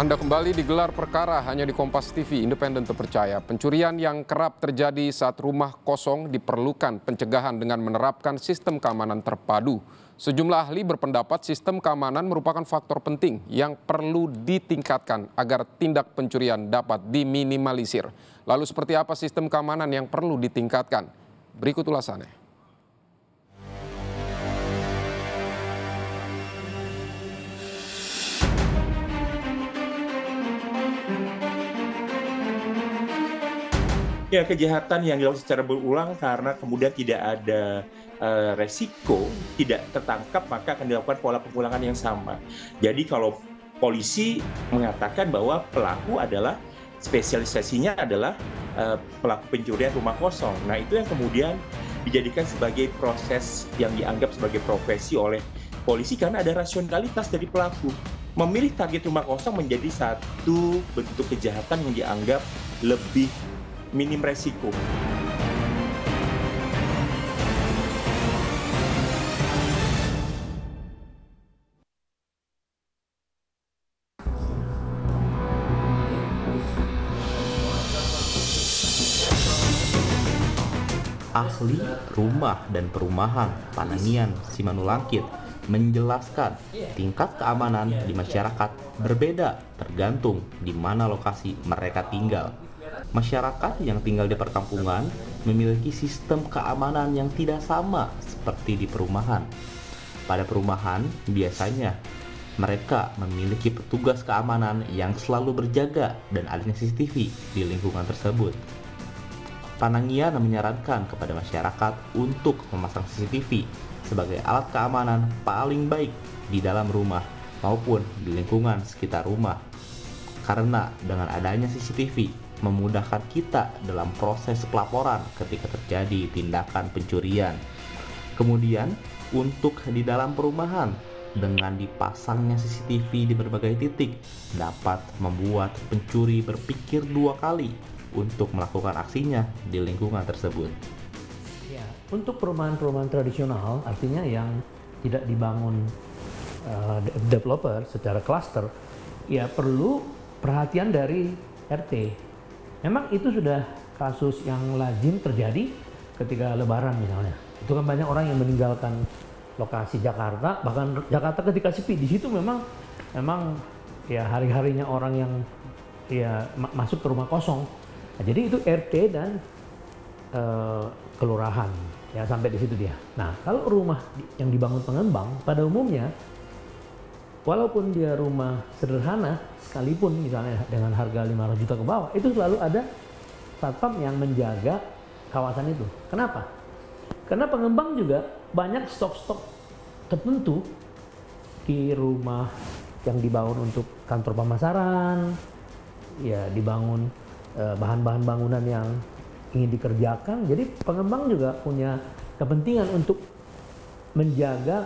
Anda kembali digelar perkara hanya di Kompas TV independen terpercaya. Pencurian yang kerap terjadi saat rumah kosong diperlukan pencegahan dengan menerapkan sistem keamanan terpadu. Sejumlah ahli berpendapat sistem keamanan merupakan faktor penting yang perlu ditingkatkan agar tindak pencurian dapat diminimalisir. Lalu seperti apa sistem keamanan yang perlu ditingkatkan? Berikut ulasannya. Ya, kejahatan yang dilakukan secara berulang karena kemudian tidak ada resiko, tidak tertangkap, maka akan dilakukan pola pengulangan yang sama. Jadi kalau polisi mengatakan bahwa pelaku adalah spesialisasinya adalah pelaku pencurian rumah kosong. Nah, itu yang kemudian dijadikan sebagai proses yang dianggap sebagai profesi oleh polisi karena ada rasionalitas dari pelaku. Memilih target rumah kosong menjadi satu bentuk kejahatan yang dianggap lebih minim resiko. Ahli rumah dan perumahan Panangian Simanungkalit menjelaskan tingkat keamanan di masyarakat berbeda tergantung di mana lokasi mereka tinggal. Masyarakat yang tinggal di perkampungan memiliki sistem keamanan yang tidak sama seperti di perumahan. Pada perumahan, biasanya mereka memiliki petugas keamanan yang selalu berjaga dan adanya CCTV di lingkungan tersebut. Panangian menyarankan kepada masyarakat untuk memasang CCTV sebagai alat keamanan paling baik di dalam rumah maupun di lingkungan sekitar rumah. Karena dengan adanya CCTV, memudahkan kita dalam proses pelaporan ketika terjadi tindakan pencurian. Kemudian, untuk di dalam perumahan, dengan dipasangnya CCTV di berbagai titik, dapat membuat pencuri berpikir dua kali untuk melakukan aksinya di lingkungan tersebut. Untuk perumahan-perumahan tradisional, artinya yang tidak dibangun developer secara klaster, ya perlu perhatian dari RT. Memang itu sudah kasus yang lazim terjadi ketika Lebaran misalnya. Itu kan banyak orang yang meninggalkan lokasi Jakarta, bahkan Jakarta ketika sepi. Di situ memang ya hari-harinya orang yang ya masuk ke rumah kosong. Nah, jadi itu RT dan kelurahan ya sampai di situ dia. Nah, kalau rumah yang dibangun pengembang pada umumnya, walaupun dia rumah sederhana, sekalipun misalnya dengan harga 500 juta ke bawah, itu selalu ada satpam yang menjaga kawasan itu. Kenapa? Karena pengembang juga banyak stok-stok tertentu di rumah yang dibangun untuk kantor pemasaran, ya dibangun bahan-bahan bangunan yang ingin dikerjakan. Jadi pengembang juga punya kepentingan untuk menjaga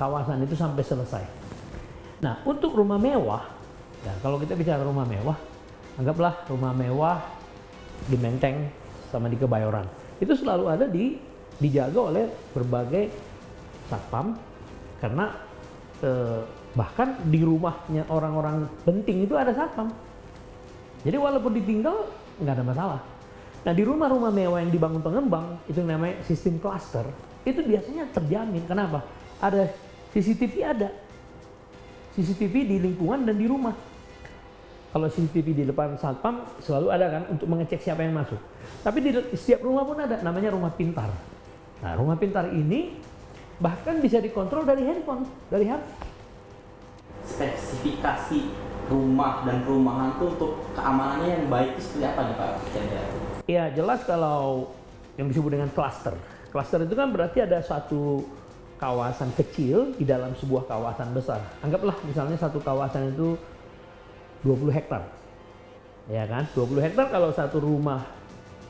kawasan itu sampai selesai. Nah, untuk rumah mewah, ya, kalau kita bicara rumah mewah, anggaplah rumah mewah di Menteng sama di Kebayoran. Itu selalu ada dijaga oleh berbagai satpam, karena bahkan di rumahnya orang-orang penting itu ada satpam. Jadi walaupun ditinggal, nggak ada masalah. Nah, di rumah-rumah mewah yang dibangun pengembang, itu namanya sistem klaster, itu biasanya terjamin. Kenapa? Ada CCTV, ada. CCTV di lingkungan dan di rumah. Kalau CCTV di depan satpam selalu ada kan untuk mengecek siapa yang masuk. Tapi di setiap rumah pun ada, namanya rumah pintar. Nah, rumah pintar ini bahkan bisa dikontrol dari handphone, dari HP. Spesifikasi rumah dan perumahan itu untuk keamanannya yang baik itu seperti apa nih Pak? Iya, jelas kalau yang disebut dengan klaster. Klaster itu kan berarti ada suatu kawasan kecil di dalam sebuah kawasan besar. Anggaplah misalnya satu kawasan itu 20 hektar. Ya kan? 20 hektar kalau satu rumah.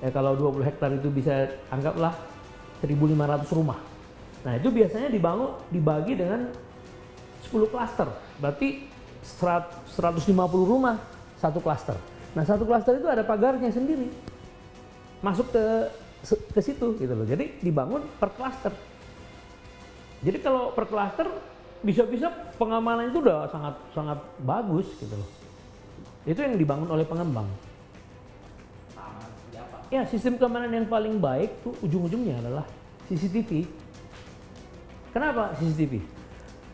Ya kalau 20 hektar itu bisa anggaplah 1.500 rumah. Nah, itu biasanya dibangun dibagi dengan 10 klaster. Berarti 150 rumah satu klaster. Nah, satu klaster itu ada pagarnya sendiri. Masuk ke situ gitu loh. Jadi dibangun per klaster. Jadi kalau per klaster bisa-bisa pengamanan itu udah sangat-sangat bagus gitu loh. Itu yang dibangun oleh pengembang. Ya, sistem keamanan yang paling baik tuh ujung-ujungnya adalah CCTV. Kenapa CCTV?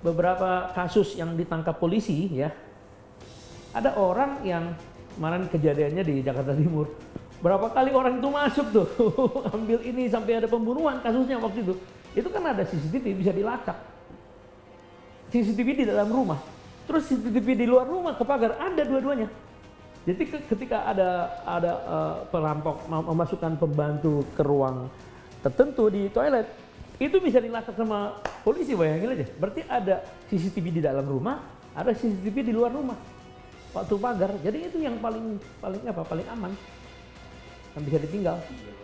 Beberapa kasus yang ditangkap polisi ya, ada orang yang kemarin kejadiannya di Jakarta Timur. Berapa kali orang itu masuk tuh, ambil ini sampai ada pembunuhan kasusnya waktu itu. Itu kan ada CCTV, bisa dilacak. CCTV di dalam rumah, terus CCTV di luar rumah, ke pagar, ada dua-duanya. Jadi ketika ada perampok memasukkan pembantu ke ruang tertentu di toilet, itu bisa dilacak sama polisi, bayangin aja. Berarti ada CCTV di dalam rumah, ada CCTV di luar rumah, waktu pagar. Jadi itu yang paling aman. Yang bisa ditinggal,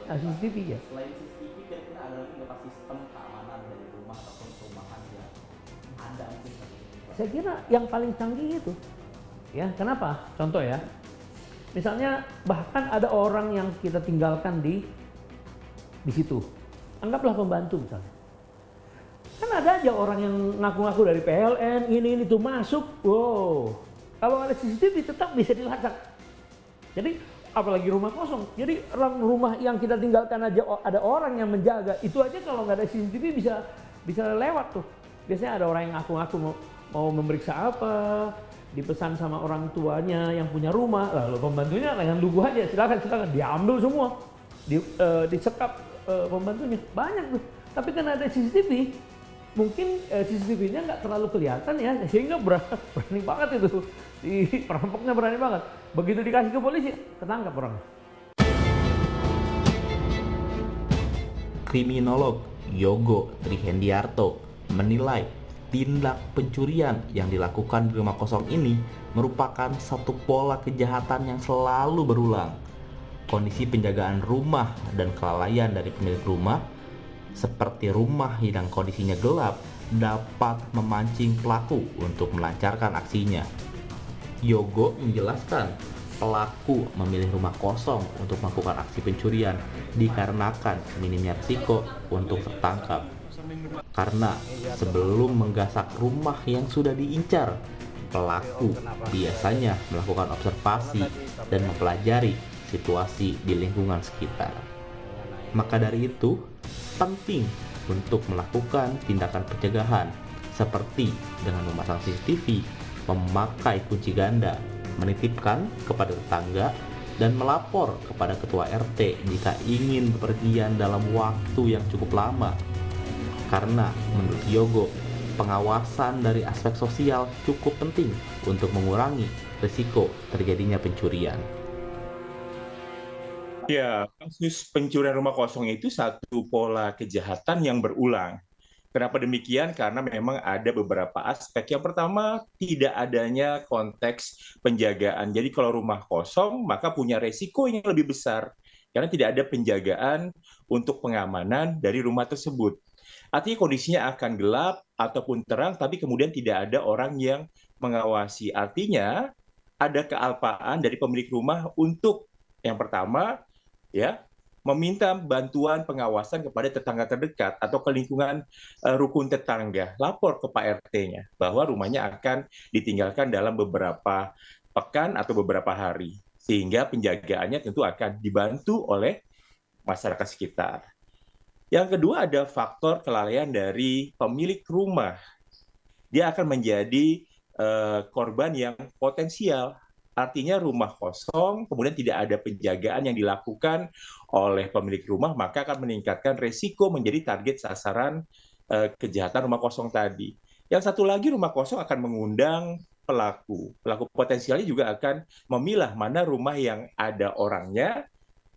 nah, CCTV ya. Selain CCTV, kira-kira ada lagi nggak sistem keamanan dari rumah ataupun perumahan yang ada mungkin? Saya kira yang paling canggih itu. Ya, kenapa? Contoh ya, misalnya bahkan ada orang yang kita tinggalkan di situ. Anggaplah pembantu misalnya. Kan ada aja orang yang ngaku-ngaku dari PLN, ini tuh masuk. Wow, kalau ada CCTV tetap bisa dilacak. Jadi apalagi rumah kosong, jadi rumah yang kita tinggalkan aja ada orang yang menjaga. Itu aja kalau nggak ada CCTV bisa lewat tuh. Biasanya ada orang yang ngaku-ngaku mau memeriksa apa, dipesan sama orang tuanya yang punya rumah, lalu pembantunya dengan lugu aja, silakan diambil semua, disekap pembantunya, banyak tuh. Tapi karena ada CCTV, mungkin CCTV-nya nggak terlalu kelihatan ya, sehingga berani banget itu. Perampoknya berani banget. Begitu dikasih ke polisi, ketangkap orang. Kriminolog Yogo Tri Hendiarto menilai tindak pencurian yang dilakukan di rumah kosong ini merupakan satu pola kejahatan yang selalu berulang. Kondisi penjagaan rumah dan kelalaian dari pemilik rumah, seperti rumah yang kondisinya gelap, dapat memancing pelaku untuk melancarkan aksinya. Yogo menjelaskan, pelaku memilih rumah kosong untuk melakukan aksi pencurian dikarenakan minimnya risiko untuk tertangkap. Karena sebelum menggasak rumah yang sudah diincar, pelaku biasanya melakukan observasi dan mempelajari situasi di lingkungan sekitar. Maka dari itu, penting untuk melakukan tindakan pencegahan seperti dengan memasang CCTV, memakai kunci ganda, menitipkan kepada tetangga, dan melapor kepada ketua RT jika ingin bepergian dalam waktu yang cukup lama. Karena menurut Yogo, pengawasan dari aspek sosial cukup penting untuk mengurangi risiko terjadinya pencurian. Ya, kasus pencurian rumah kosong itu satu pola kejahatan yang berulang. Kenapa demikian? Karena memang ada beberapa aspek. Yang pertama, tidak adanya konteks penjagaan. Jadi kalau rumah kosong, maka punya resiko yang lebih besar. Karena tidak ada penjagaan untuk pengamanan dari rumah tersebut. Artinya kondisinya akan gelap ataupun terang, tapi kemudian tidak ada orang yang mengawasi. Artinya ada kealpaan dari pemilik rumah untuk yang pertama, ya, meminta bantuan pengawasan kepada tetangga terdekat atau ke lingkungan rukun tetangga, lapor ke Pak RT-nya bahwa rumahnya akan ditinggalkan dalam beberapa pekan atau beberapa hari, sehingga penjagaannya tentu akan dibantu oleh masyarakat sekitar. Yang kedua, ada faktor kelalaian dari pemilik rumah. Dia akan menjadi korban yang potensial. Artinya rumah kosong, kemudian tidak ada penjagaan yang dilakukan oleh pemilik rumah, maka akan meningkatkan resiko menjadi target sasaran kejahatan rumah kosong tadi. Yang satu lagi, rumah kosong akan mengundang pelaku. Pelaku potensialnya juga akan memilah mana rumah yang ada orangnya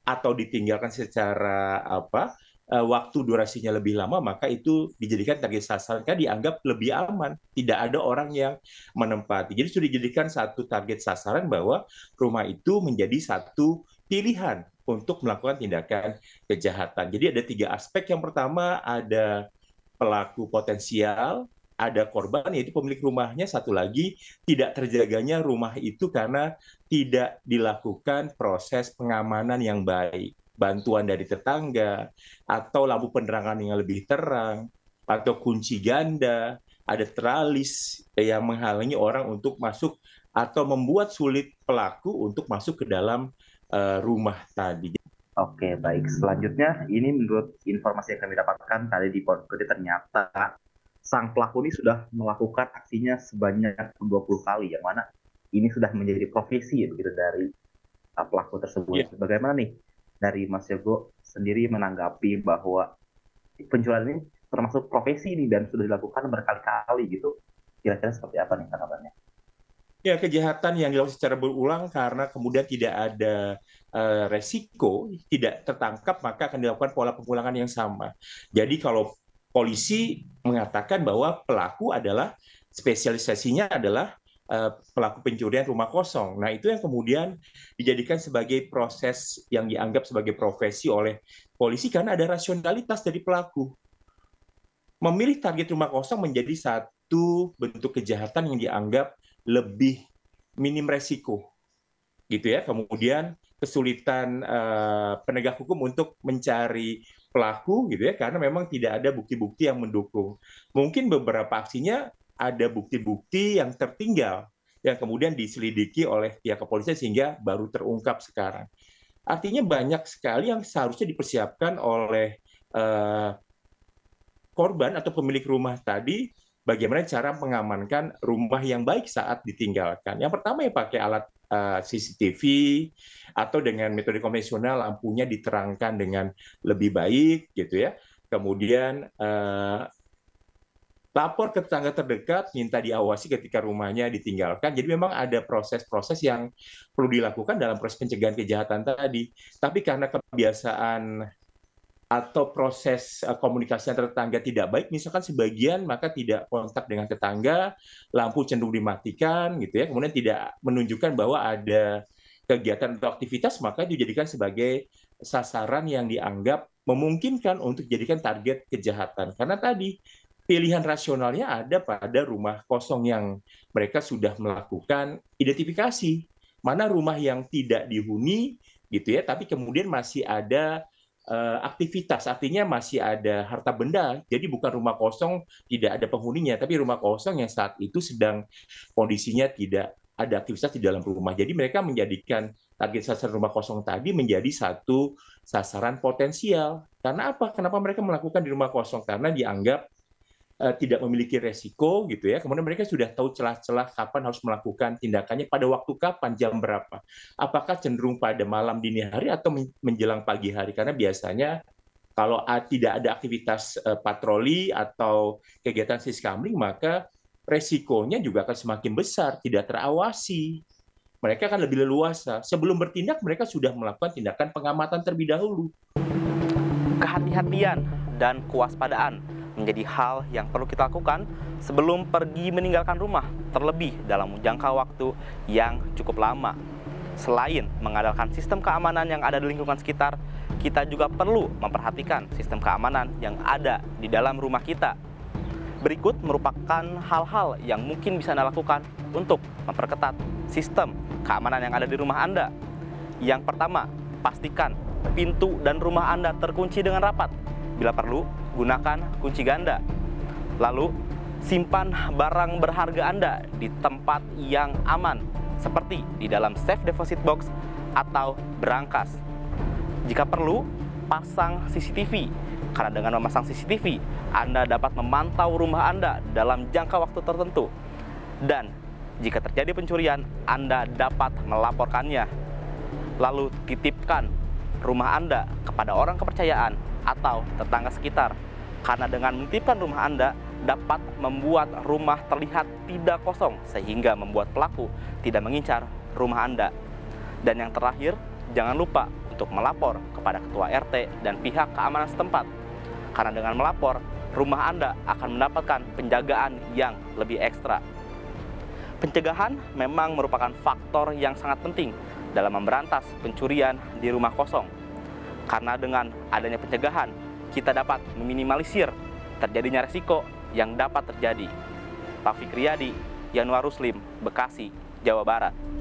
atau ditinggalkan secara waktu durasinya lebih lama, maka itu dijadikan target sasaran, kan dianggap lebih aman, tidak ada orang yang menempati. Jadi sudah dijadikan satu target sasaran bahwa rumah itu menjadi satu pilihan untuk melakukan tindakan kejahatan. Jadi ada tiga aspek. Yang pertama ada pelaku potensial, ada korban yaitu pemilik rumahnya, satu lagi tidak terjaganya rumah itu karena tidak dilakukan proses pengamanan yang baik. Bantuan dari tetangga, atau lampu penerangan yang lebih terang, atau kunci ganda, ada tralis yang menghalangi orang untuk masuk atau membuat sulit pelaku untuk masuk ke dalam rumah tadi. Oke, baik. Selanjutnya, ini menurut informasi yang kami dapatkan tadi di Polri, ternyata sang pelaku ini sudah melakukan aksinya sebanyak 20 kali, yang mana ini sudah menjadi profesi begitu dari pelaku tersebut. Yeah. Bagaimana nih dari Mas Yogo sendiri menanggapi bahwa penjualan ini termasuk profesi ini dan sudah dilakukan berkali-kali gitu? Kira-kira seperti apa nih tanggapannya? Ya, kejahatan yang dilakukan secara berulang karena kemudian tidak ada resiko, tidak tertangkap, maka akan dilakukan pola pengulangan yang sama. Jadi kalau polisi mengatakan bahwa pelaku adalah spesialisasinya adalah pelaku pencurian rumah kosong. Nah, itu yang kemudian dijadikan sebagai proses yang dianggap sebagai profesi oleh polisi karena ada rasionalitas dari pelaku. Memilih target rumah kosong menjadi satu bentuk kejahatan yang dianggap lebih minim resiko, gitu ya. Kemudian kesulitan penegak hukum untuk mencari pelaku, gitu ya, karena memang tidak ada bukti-bukti yang mendukung. Mungkin beberapa aksinya ada bukti-bukti yang tertinggal, yang kemudian diselidiki oleh pihak kepolisian sehingga baru terungkap sekarang. Artinya banyak sekali yang seharusnya dipersiapkan oleh korban atau pemilik rumah tadi. Bagaimana cara mengamankan rumah yang baik saat ditinggalkan? Yang pertama ya pakai alat CCTV atau dengan metode konvensional lampunya diterangkan dengan lebih baik, gitu ya. Kemudian lapor ke tetangga terdekat, minta diawasi ketika rumahnya ditinggalkan. Jadi memang ada proses-proses yang perlu dilakukan dalam proses pencegahan kejahatan tadi. Tapi karena kebiasaan atau proses komunikasi antar tetangga tidak baik, misalkan sebagian maka tidak kontak dengan tetangga, lampu cenderung dimatikan, gitu ya. Kemudian tidak menunjukkan bahwa ada kegiatan atau aktivitas, maka dijadikan sebagai sasaran yang dianggap memungkinkan untuk dijadikan target kejahatan. Karena tadi pilihan rasionalnya ada pada rumah kosong yang mereka sudah melakukan identifikasi mana rumah yang tidak dihuni, gitu ya. Tapi kemudian masih ada aktivitas, artinya masih ada harta benda, jadi bukan rumah kosong tidak ada penghuninya, tapi rumah kosong yang saat itu sedang kondisinya tidak ada aktivitas di dalam rumah. Jadi mereka menjadikan target sasaran rumah kosong tadi menjadi satu sasaran potensial. Karena apa? Kenapa mereka melakukan di rumah kosong? Karena dianggap tidak memiliki resiko, gitu ya. Kemudian mereka sudah tahu celah-celah kapan harus melakukan tindakannya, pada waktu kapan, jam berapa. Apakah cenderung pada malam dini hari atau menjelang pagi hari? Karena biasanya kalau tidak ada aktivitas patroli atau kegiatan siskamling, maka resikonya juga akan semakin besar, tidak terawasi. Mereka akan lebih leluasa. Sebelum bertindak, mereka sudah melakukan tindakan pengamatan terlebih dahulu. Kehati-hatian dan kewaspadaan menjadi hal yang perlu kita lakukan sebelum pergi meninggalkan rumah, terlebih dalam jangka waktu yang cukup lama. Selain mengandalkan sistem keamanan yang ada di lingkungan sekitar, kita juga perlu memperhatikan sistem keamanan yang ada di dalam rumah kita. Berikut merupakan hal-hal yang mungkin bisa Anda lakukan untuk memperketat sistem keamanan yang ada di rumah Anda. Yang pertama, pastikan pintu dan rumah Anda terkunci dengan rapat. Bila perlu, gunakan kunci ganda. Lalu, simpan barang berharga Anda di tempat yang aman, seperti di dalam safe deposit box atau berangkas. Jika perlu, pasang CCTV, karena dengan memasang CCTV, Anda dapat memantau rumah Anda dalam jangka waktu tertentu. Dan jika terjadi pencurian, Anda dapat melaporkannya. Lalu, titipkan rumah Anda kepada orang kepercayaan atau tetangga sekitar, karena dengan menitipkan rumah Anda dapat membuat rumah terlihat tidak kosong sehingga membuat pelaku tidak mengincar rumah Anda. Dan yang terakhir, jangan lupa untuk melapor kepada ketua RT dan pihak keamanan setempat, karena dengan melapor rumah Anda akan mendapatkan penjagaan yang lebih ekstra. Pencegahan memang merupakan faktor yang sangat penting dalam memberantas pencurian di rumah kosong. Karena dengan adanya pencegahan, kita dapat meminimalisir terjadinya resiko yang dapat terjadi. Taufik Riyadi, Yanuar Ruslim, Bekasi, Jawa Barat.